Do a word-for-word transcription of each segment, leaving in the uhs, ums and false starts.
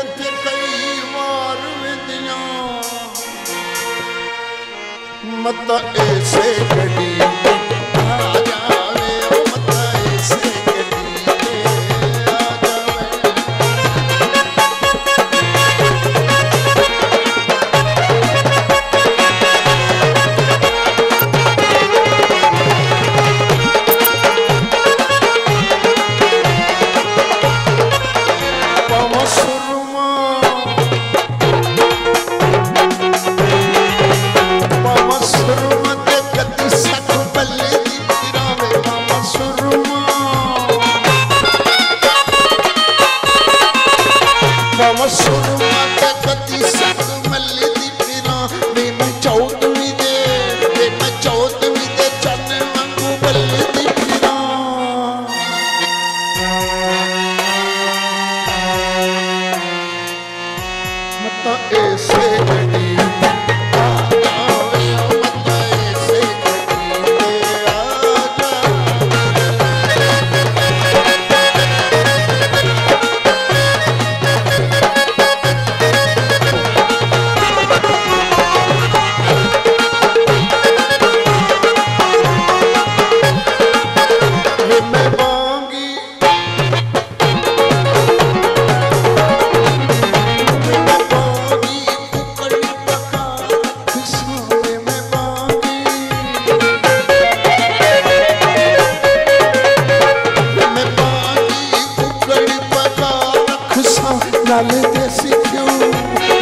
इत्थे कई वार वेंदियां मता ऐसे गड्डी ते आजा वे मता ऐसे गड्डी ते आजा वे पावा सुरमा पावा सुरमा ते गद्दी सख बल्ले दी फिरा वे पावा सुरमा पावा सुरमा ते गद्दी सख बल्ले दी फिरा वे मैं चौदवी दे वे मैं चौदवी दे चन्न वांगू बल्ले दी फिरा मता ऐसे गड्डी ते आजा वे मता ऐसे गड्डी ते आजा वे मैं वांगी वे मैं वांगी कुकड़ पका किस्म वे मैं वांगी वे मैं वांगी कुकड़ पका खसा नाले देसी घ्यू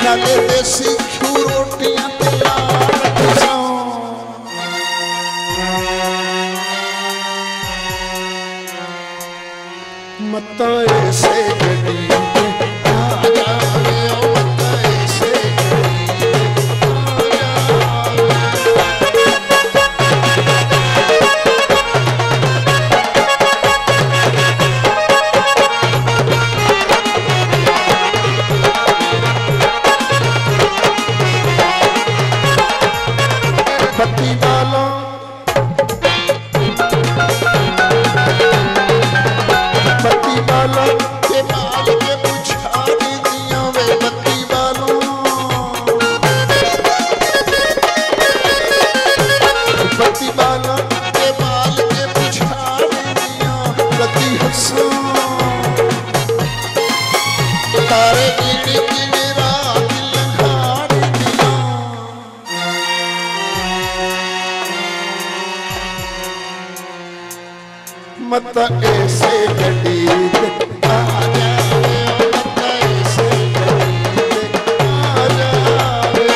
नाले देसी घ्यू रोटियां तैयार खसा मता ऐसे गड्डी ते आजा वे ओ मता ऐसे गड्डी ते आजा वे। बत्ती वाला बत्ती वाला के बाल के बुझा दिया वे बत्ती वाला बत्ती वाला के बाल के बुझा दिया बत्ती हंसा तारे गिने गिने रात लंघा दिया मता ऐसे गड्डी ते आजा वे ओ मता ऐसे गड्डी ते आजा वे।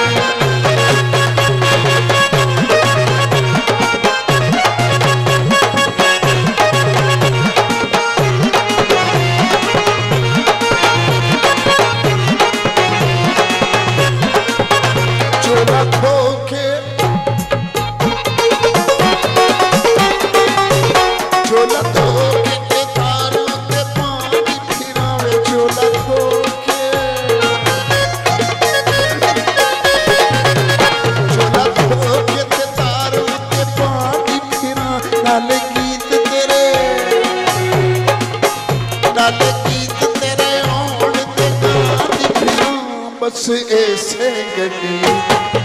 चोला खोके चोला खोके के तारों ते पानी फिरा वे चोला खोके चोला खोके ते तारों ते पानी फिरा नाले गीत तेरे नाले गीत तेरे ओण ते गाती फिरा बस ऐसे गड्डी